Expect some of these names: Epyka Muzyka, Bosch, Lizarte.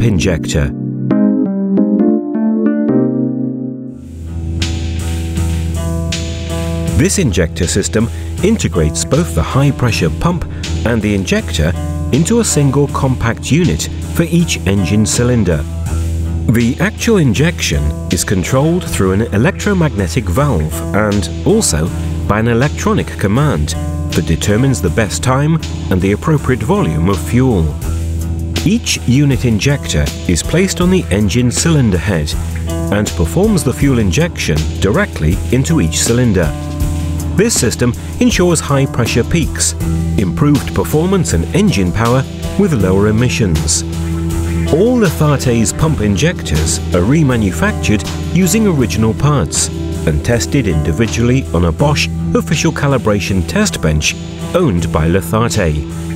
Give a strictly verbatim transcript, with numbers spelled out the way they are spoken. pump injector. This injector system integrates both the high-pressure pump and the injector into a single compact unit for each engine cylinder. The actual injection is controlled through an electromagnetic valve and also by an electronic command that determines the best time and the appropriate volume of fuel. Each unit injector is placed on the engine cylinder head and performs the fuel injection directly into each cylinder. This system ensures high pressure peaks, improved performance and engine power with lower emissions. All Lizarte's pump injectors are remanufactured using original parts and tested individually on a Bosch official calibration test bench owned by Lizarte.